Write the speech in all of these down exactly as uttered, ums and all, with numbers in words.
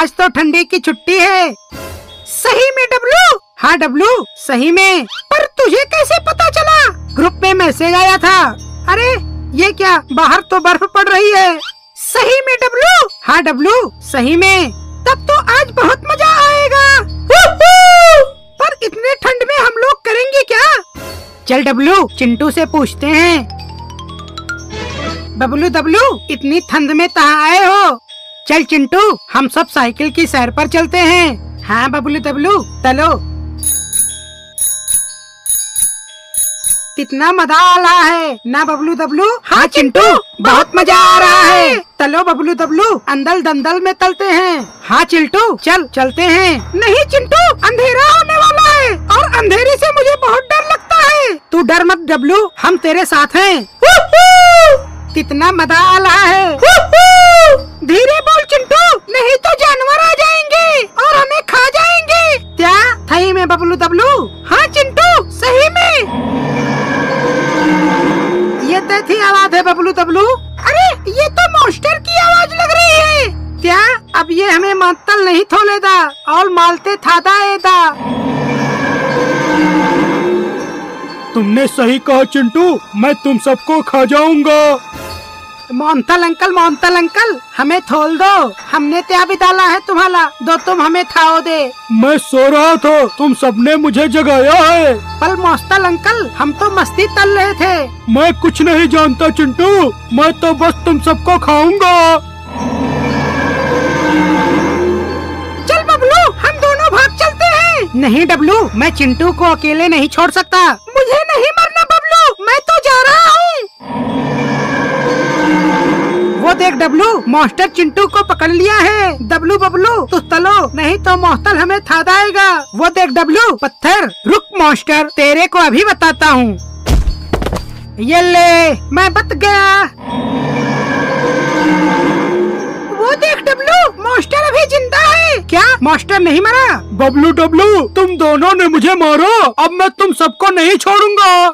आज तो ठंडी की छुट्टी है। सही में डब्लू? हाँ डब्लू सही में। पर तुझे कैसे पता चला? ग्रुप में मैसेज आया था। अरे ये क्या, बाहर तो बर्फ पड़ रही है। सही में डब्लू? हाँ डब्लू सही में। तब तो आज बहुत मजा आएगा। पर इतने ठंड में हम लोग करेंगे क्या? चल डब्लू चिंटू से पूछते हैं। बबलू डब्लू इतनी ठंड में कहाँ आए हो? चल चिंटू हम सब साइकिल की सैर पर चलते हैं। हाँ बबलू डब्लू चलो। कितना मजा आ रहा है ना बबलू डब्लू? हाँ चिंटू बहुत मजा आ रहा है। चलो बबलू डब्लू अंदर दंदल में चलते हैं। हाँ चिंटू चल चलते हैं। नहीं चिंटू अंधेरा होने वाला है और अंधेरे से मुझे बहुत डर लगता है। तू डर मत डब्लू, हम तेरे साथ हैं। कितना मजा आ रहा है। धीरे बोल चिंटू, नहीं तो जानवर आ जाएंगे और हमें खा जाएंगे। क्या सही में बबलू डब्लू? हाँ चिंटू सही में। ये तो थी आवाज है बबलू डब्लू। अरे ये तो मॉन्स्टर की आवाज लग रही है। क्या अब ये हमें मातल नहीं थोलेगा और मालते थादा एदा। तुमने सही कहा चिंटू, मैं तुम सबको खा जाऊंगा। मोहनतल अंकल मोहनतल अंकल हमें थोल दो, हमने त्या भी डाला है तुम्हारा, दो तुम हमें खाओ दे। मैं सो रहा था, तुम सबने मुझे जगाया है। पर मोहनतल अंकल हम तो मस्ती तल रहे थे। मैं कुछ नहीं जानता चिंटू, मैं तो बस तुम सबको खाऊंगा। चल बबलू हम दोनों भाग चलते हैं। नहीं डब्लू, मैं चिंटू को अकेले नहीं छोड़ सकता। मुझे नहीं मरना बबलू, मैं तो जा रहा हूँ। वो देख डब्लू, मॉन्स्टर चिंटू को पकड़ लिया है। डब्लू बबलू तू चलो, नहीं तो मॉन्स्टर हमें थादाएगा। वो देख डब्लू पत्थर। रुक मॉन्स्टर, तेरे को अभी बताता हूँ। ये ले, मैं बच गया। वो देख डब्लू, मॉन्स्टर अभी जिंदा है। क्या मॉन्स्टर नहीं मरा? बबलू डब्लू तुम दोनों ने मुझे मारो, अब मैं तुम सबको नहीं छोड़ूंगा।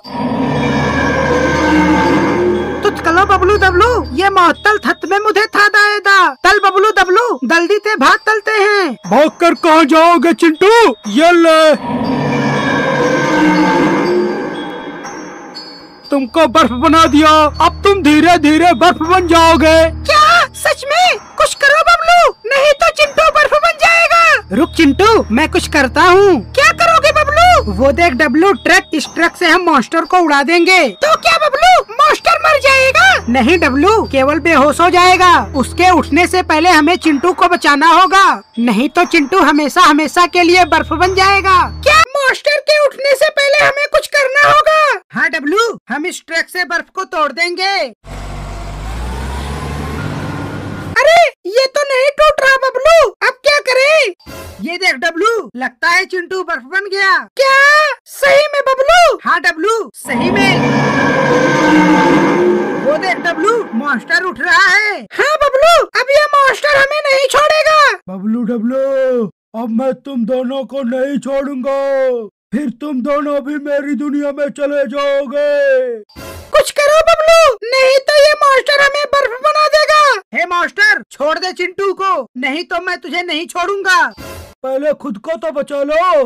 चलो बबलू डब्लू, ये मौतल थत में मुझे था दाएदा। तल बबलू डब्लू जल्दी से भाग चलते हैं। भाग कर कहाँ जाओगे चिंटू? ये ले। तुमको बर्फ बना दिया, अब तुम धीरे धीरे बर्फ बन जाओगे। क्या सच में? कुछ करो बबलू, नहीं तो चिंटू बर्फ बन जाएगा। रुक चिंटू, मैं कुछ करता हूँ। क्या करोगे बबलू? वो देख डब्लू ट्रक, इस ट्रक से हम मॉन्स्टर को उड़ा देंगे। तो क्या बबलू मॉन्स्टर मर जाएगा? नहीं डब्लू, केवल बेहोश हो जाएगा। उसके उठने से पहले हमें चिंटू को बचाना होगा, नहीं तो चिंटू हमेशा हमेशा के लिए बर्फ बन जाएगा। क्या मॉन्स्टर के उठने से पहले हमें कुछ करना होगा? हाँ डब्लू, हम इस ट्रक से बर्फ को तोड़ देंगे। अरे ये तो नहीं टूट रहा बबलू, अब क्या करें? ये देख डब्लू, लगता है चिंटू बर्फ बन गया। क्या सही में बबलू? हाँ डब्लू सही में। वो देख डब्लू, मॉन्स्टर उठ रहा है। हाँ बबलू, अब ये मॉन्स्टर हमें नहीं छोड़ेगा। बबलू डब्लू अब मैं तुम दोनों को नहीं छोड़ूंगा, फिर तुम दोनों भी मेरी दुनिया में चले जाओगे। कुछ करो बबलू, नहीं तो ये मॉन्स्टर हमें बर्फ बना देगा। हे मॉन्स्टर, छोड़ दे चिंटू को, नहीं तो मैं तुझे नहीं छोड़ूंगा। पहले खुद को तो बचा लो।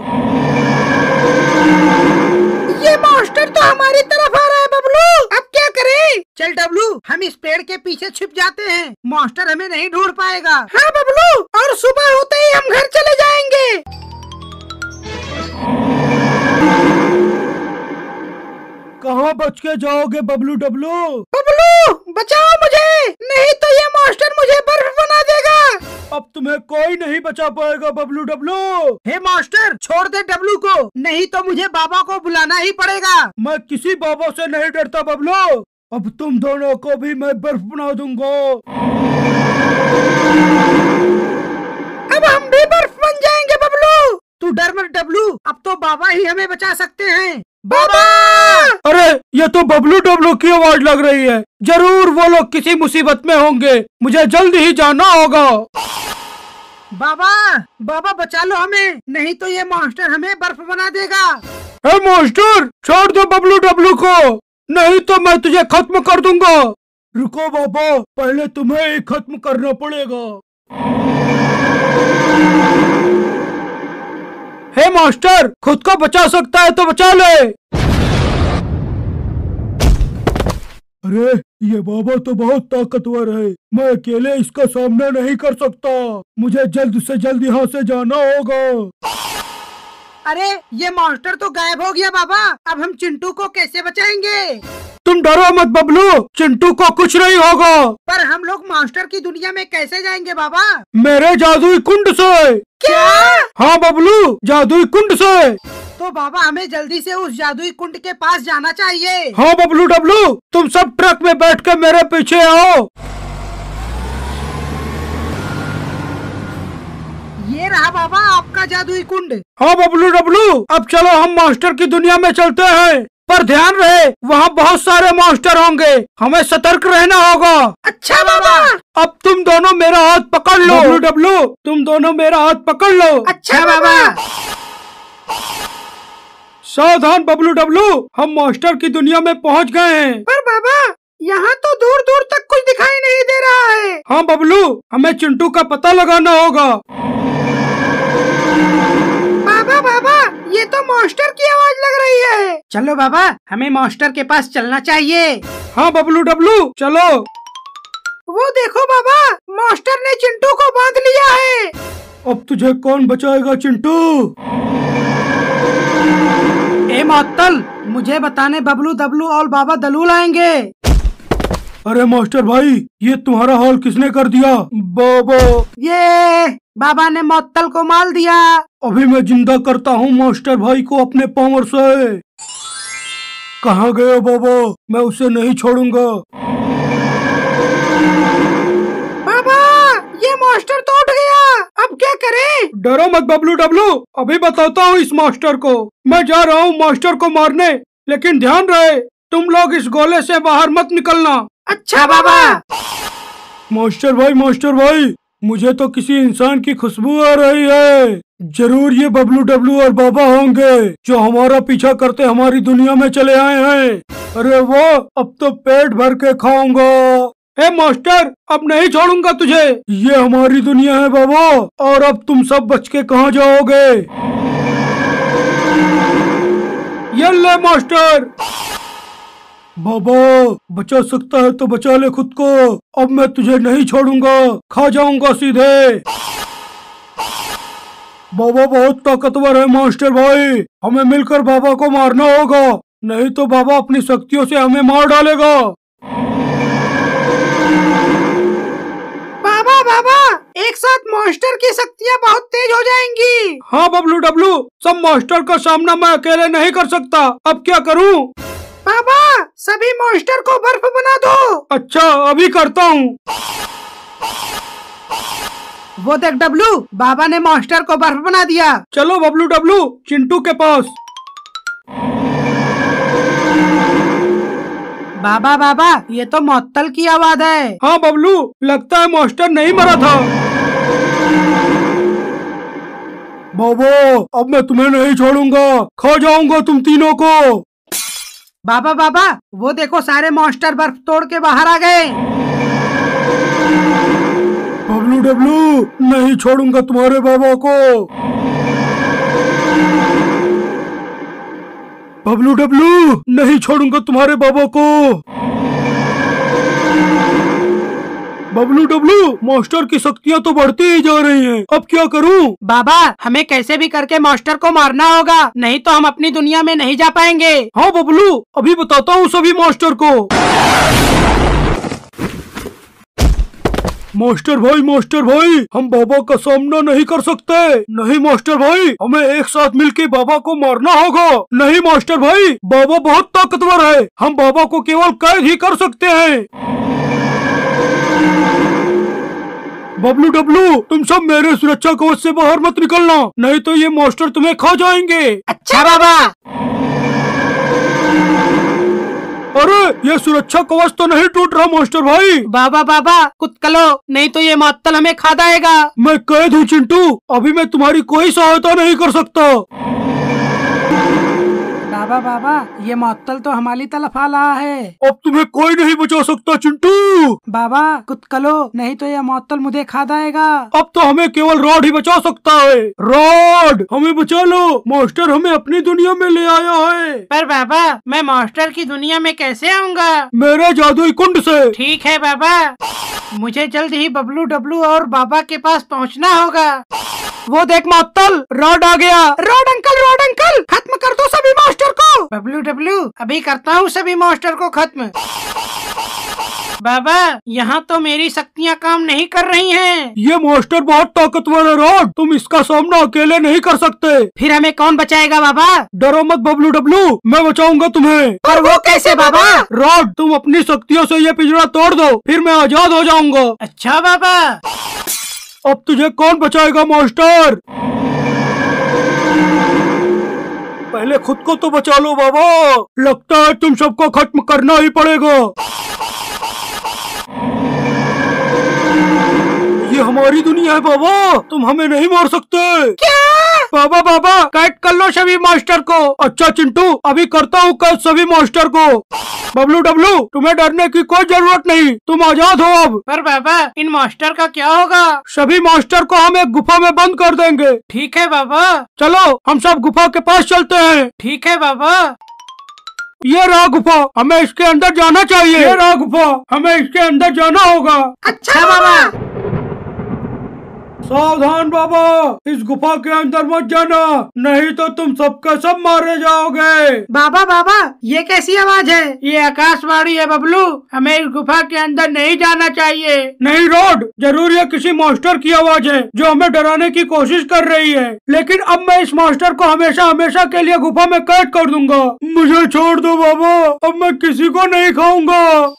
ये मॉन्स्टर तो हमारी तरफ आ रहा है बबलू, अब क्या करें? चल डब्लू, हम इस पेड़ के पीछे छिप जाते हैं, मॉन्स्टर हमें नहीं ढूंढ पाएगा। हाँ बबलू, और सुबह होते ही हम घर चले जाएंगे। कहाँ बच के जाओगे बबलू डब्लू? बबलू बचाओ मुझे, नहीं तो ये मॉन्स्टर मुझे बर्फ बना देगा। अब तुम्हें कोई नहीं बचा पाएगा बबलू डब्लू। हे मॉन्स्टर, छोड़ दे डब्लू को, नहीं तो मुझे बाबा को बुलाना ही पड़ेगा। मैं किसी बाबा से नहीं डरता बबलू, अब तुम दोनों को भी मैं बर्फ बना दूंगा। अब हम भी बर्फ बन जाएंगे बबलू। तू डर मत डब्लू, अब तो बाबा ही हमें बचा सकते हैं। बाबा! अरे ये तो बबलू डब्लू की आवाज लग रही है, जरूर वो लोग किसी मुसीबत में होंगे, मुझे जल्द ही जाना होगा। बाबा बाबा बचा लो हमें, नहीं तो ये मॉन्स्टर हमें बर्फ बना देगा। हे मॉन्स्टर, छोड़ दो बबलू डब्लू को, नहीं तो मैं तुझे खत्म कर दूंगा। रुको बाबा, पहले तुम्हें खत्म करना पड़ेगा। हे मास्टर, खुद को बचा सकता है तो बचा ले। अरे ये बाबा तो बहुत ताकतवर है, मैं अकेले इसका सामना नहीं कर सकता। मुझे जल्द से जल्द यहाँ से जाना होगा। अरे ये मास्टर तो गायब हो गया बाबा, अब हम चिंटू को कैसे बचाएंगे? तुम डरो मत बबलू, चिंटू को कुछ नहीं होगा। पर हम लोग मास्टर की दुनिया में कैसे जाएंगे बाबा? मेरे जादुई कुंड से। क्या? हाँ बबलू, जादुई कुंड से। तो बाबा हमें जल्दी से उस जादुई कुंड के पास जाना चाहिए। हाँ बबलू डब्लू, तुम सब ट्रक में बैठ कर मेरे पीछे आओ। ये रहा बाबा आपका जादुई कुंड। हाँ बबलू डब्लू, अब चलो हम मास्टर की दुनिया में चलते हैं। पर ध्यान रहे, वहाँ बहुत सारे मास्टर होंगे, हमें सतर्क रहना होगा। अच्छा बाबा। अब तुम दोनों मेरा हाथ पकड़ लो। डब्लू डब्लू, तुम दोनों मेरा हाथ पकड़ लो। अच्छा बाबा। सावधान बबलू डब्लू, हम मास्टर की दुनिया में पहुँच गए हैं। पर बाबा यहाँ तो दूर दूर तक कुछ दिखाई नहीं दे रहा है। हाँ बबलू, हमें चिंटू का पता लगाना होगा। बाबा बाबा, ये तो मास्टर की आवाज लग रही है। चलो बाबा, हमें मास्टर के पास चलना चाहिए। हाँ बबलू डब्लू, चलो। वो देखो बाबा, मास्टर ने चिंटू को बांध लिया है। अब तुझे कौन बचाएगा चिंटू? ए मातल, मुझे बताने बबलू डब्लू और बाबा दलूल आएंगे। अरे मास्टर भाई, ये तुम्हारा हाल किसने कर दिया? बाबा। ये बाबा ने मौतल को मार दिया। अभी मैं जिंदा करता हूँ मास्टर भाई को अपने पावर से। कहाँ गए बाबा? मैं उसे नहीं छोड़ूंगा। बाबा ये मास्टर तो उठ गया, अब क्या करें? डरो मत बबलू डब्लू, अभी बताता हूँ इस मास्टर को। मैं जा रहा हूँ मास्टर को मारने, लेकिन ध्यान रहे तुम लोग इस गोले से बाहर मत निकलना। अच्छा बाबा। मास्टर भाई मास्टर भाई, मुझे तो किसी इंसान की खुशबू आ रही है। जरूर ये बबलू डब्लू और बाबा होंगे जो हमारा पीछा करते हमारी दुनिया में चले आए हैं। अरे वो, अब तो पेट भर के खाऊंगा। हे मास्टर, अब नहीं छोड़ूंगा तुझे। ये हमारी दुनिया है बाबा, और अब तुम सब बच के कहाँ जाओगे? ये ले मास्टर। बाबा बचा सकता है तो बचा ले खुद को, अब मैं तुझे नहीं छोड़ूंगा, खा जाऊंगा सीधे। बाबा बहुत ताकतवर है मास्टर भाई, हमें मिलकर बाबा को मारना होगा, नहीं तो बाबा अपनी शक्तियों से हमें मार डालेगा। बाबा बाबा, एक साथ मास्टर की शक्तियाँ बहुत तेज हो जाएंगी। हाँ बबलू डब्लू, सब मास्टर का सामना मैं अकेले नहीं कर सकता, अब क्या करूँ? बाबा सभी मास्टर को बर्फ बना दो। अच्छा अभी करता हूँ। वो देख डब्लू, बाबा ने मास्टर को बर्फ बना दिया। चलो बबलू डब्लू, चिंटू के पास। बाबा बाबा, ये तो मौतल की आवाज है। हाँ बबलू, लगता है मास्टर नहीं मरा था। बाबा अब मैं तुम्हें नहीं छोड़ूंगा, खा जाऊंगा तुम तीनों को। बाबा बाबा, वो देखो सारे मॉन्स्टर बर्फ तोड़ के बाहर आ गए। बबलू डब्लू, नहीं छोड़ूंगा तुम्हारे बाबा को। बबलू डब्लू, नहीं छोड़ूंगा तुम्हारे बाबा को। बबलू डब्लू, मास्टर की शक्तियाँ तो बढ़ती ही जा रही हैं, अब क्या करूँ? बाबा हमें कैसे भी करके मास्टर को मारना होगा, नहीं तो हम अपनी दुनिया में नहीं जा पाएंगे। हाँ बबलू, अभी बताता हूँ सभी मास्टर को। मास्टर भाई मास्टर भाई, हम बाबा का सामना नहीं कर सकते। नहीं मास्टर भाई, हमें एक साथ मिलके बाबा को मारना होगा। नहीं मास्टर भाई, बाबा बहुत ताकतवर है, हम बाबा को केवल कैद ही कर सकते हैं। बबलू डब्लू, तुम सब मेरे सुरक्षा कवच से बाहर मत निकलना, नहीं तो ये मास्टर तुम्हें खा जाएंगे। अच्छा बाबा। अरे ये सुरक्षा कवच तो नहीं टूट रहा मास्टर भाई। बाबा बाबा कुछ करो, नहीं तो ये मातल हमें खा जाएगा। मैं कैद हूँ चिंटू, अभी मैं तुम्हारी कोई सहायता नहीं कर सकता। बाबा बाबा ये मअत्तल तो हमारी तरफ आ रहा है। अब तुम्हें कोई नहीं बचा सकता चिंटू। बाबा कुछ कलो नहीं तो ये मअत्तल मुझे खा जाएगा। अब तो हमें केवल रॉड ही बचा सकता है। रॉड हमें बचा लो, मास्टर हमें अपनी दुनिया में ले आया है। पर बाबा मैं मास्टर की दुनिया में कैसे आऊँगा? मेरे जादुई कुंड से। ठीक है बाबा, मुझे जल्द ही बबलू डब्लू और बाबा के पास पहुँचना होगा। वो देख मअत्तल, रॉड आ गया। रॉड अंकल, रॉड अंकल खत्म कर दो सभी मास्टर को। बबलू डब्लू अभी करता हूँ सभी मास्टर को खत्म। बाबा यहाँ तो मेरी शक्तियाँ काम नहीं कर रही हैं। ये मास्टर बहुत ताकतवर है रॉड, तुम इसका सामना अकेले नहीं कर सकते। फिर हमें कौन बचाएगा बाबा? डरो मत बबलू डब्लू, मैं बचाऊंगा तुम्हें। पर वो कैसे बाबा? रॉड तुम अपनी शक्तियों से ये पिंजरा तोड़ दो, फिर मैं आजाद हो जाऊंगा। अच्छा बाबा। अब तुझे कौन बचाएगा मास्टर? पहले खुद को तो बचा लो बाबा। लगता है तुम सबको खत्म करना ही पड़ेगा। ये हमारी दुनिया है बाबा, तुम हमें नहीं मार सकते। क्या? बाबा बाबा कैद कर लो सभी मास्टर को। अच्छा चिंटू अभी करता हूँ कैद सभी मास्टर को। बबलू डब्लू तुम्हें डरने की कोई जरूरत नहीं, तुम आजाद हो अब। पर बाबा इन मास्टर का क्या होगा? सभी मास्टर को हम एक गुफा में बंद कर देंगे। ठीक है बाबा, चलो हम सब गुफा के पास चलते हैं। ठीक है बाबा। ये रहा गुफा, हमें इसके अंदर जाना चाहिए। ये रहा गुफा, हमें इसके अंदर जाना होगा। अच्छा बाबा। सावधान बाबा, इस गुफा के अंदर मत जाना, नहीं तो तुम सबके सब मारे जाओगे। बाबा बाबा ये कैसी आवाज है? ये आकाशवाणी है बबलू, हमें इस गुफा के अंदर नहीं जाना चाहिए। नहीं रॉड, जरूर ये किसी मास्टर की आवाज है जो हमें डराने की कोशिश कर रही है। लेकिन अब मैं इस मास्टर को हमेशा हमेशा के लिए गुफा में कैद कर दूंगा। मुझे छोड़ दो बाबा, अब मैं किसी को नहीं खाऊंगा।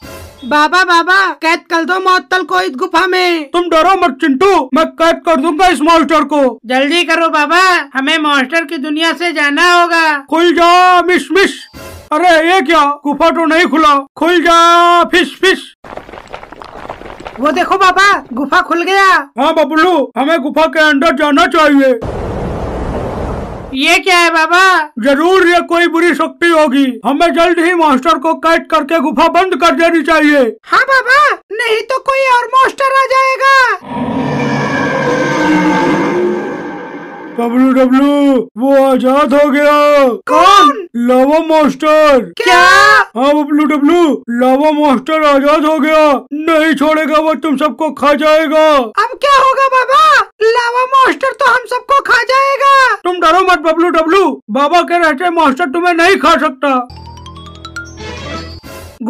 बाबा बाबा कैद कर दो मअत्तल को इस गुफा में। तुम डरो मत चिंटू, मैं कैद कर दूंगा इस मास्टर को। जल्दी करो बाबा, हमें मास्टर की दुनिया से जाना होगा। खुल जा मिश मिश। अरे ये क्या, गुफा तो नहीं खुला। खुल जा फिश फिश। वो देखो बाबा गुफा खुल गया। हाँ बबलू हमें गुफा के अंदर जाना चाहिए। ये क्या है बाबा? जरूर ये कोई बुरी शक्ति होगी, हमें जल्द ही मास्टर को कैद करके गुफा बंद कर देनी चाहिए। हाँ बाबा, नहीं तो कोई और मास्टर आ जाएगा। बबलू डब्लू वो आजाद हो गया। कौन? लावा मास्टर। क्या? हाँ बबलू डब्लू लावा मास्टर आजाद हो गया, नहीं छोड़ेगा वो, तुम सबको खा जाएगा। अब क्या होगा बाबा? लावा मास्टर तो हम सबको खा जाएगा। तुम डरो मत बबलू डब्लू, बाबा के रहते मास्टर तुम्हें नहीं खा सकता।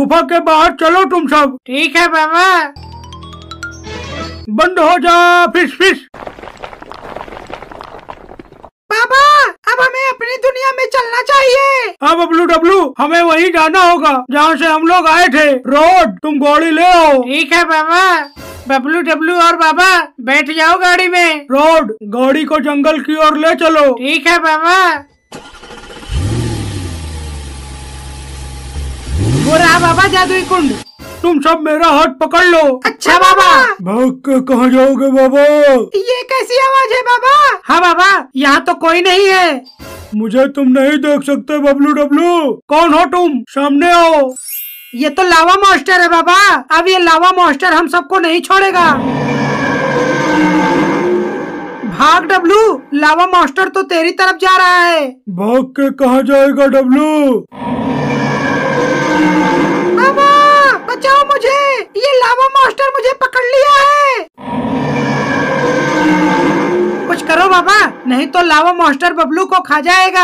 गुफा के बाहर चलो तुम सब। ठीक है बाबा। बंद हो जा फिश फिश। बाबा अब हमें अपनी दुनिया में चलना चाहिए। हाँ बबलू डब्लू हमें वहीं जाना होगा जहाँ से हम लोग आए थे। रोड तुम गाड़ी ले आओ। ठीक है बाबा। बबलू डब्लू और बाबा बैठ जाओ गाड़ी में। रोड गाड़ी को जंगल की ओर ले चलो। ठीक है बाबा। वो रहा बाबा जादुई कुंड, तुम सब मेरा हाथ पकड़ लो। अच्छा बाबा। भाग के कहाँ जाओगे बाबा? ये कैसी आवाज है बाबा? हाँ बाबा यहाँ तो कोई नहीं है। मुझे तुम नहीं देख सकते बबलू डब्लू। कौन हो तुम? सामने आओ। ये तो लावा मास्टर है बाबा, अब ये लावा मास्टर हम सबको नहीं छोड़ेगा। भाग डब्लू, लावा मास्टर तो तेरी तरफ जा रहा है। भाग के कहाँ जाएगा डब्लू? बाबा बचाओ मुझे, ये लावा मास्टर मुझे पकड़ लिया है। कुछ करो बाबा, नहीं तो लावा मास्टर बबलू को खा जाएगा।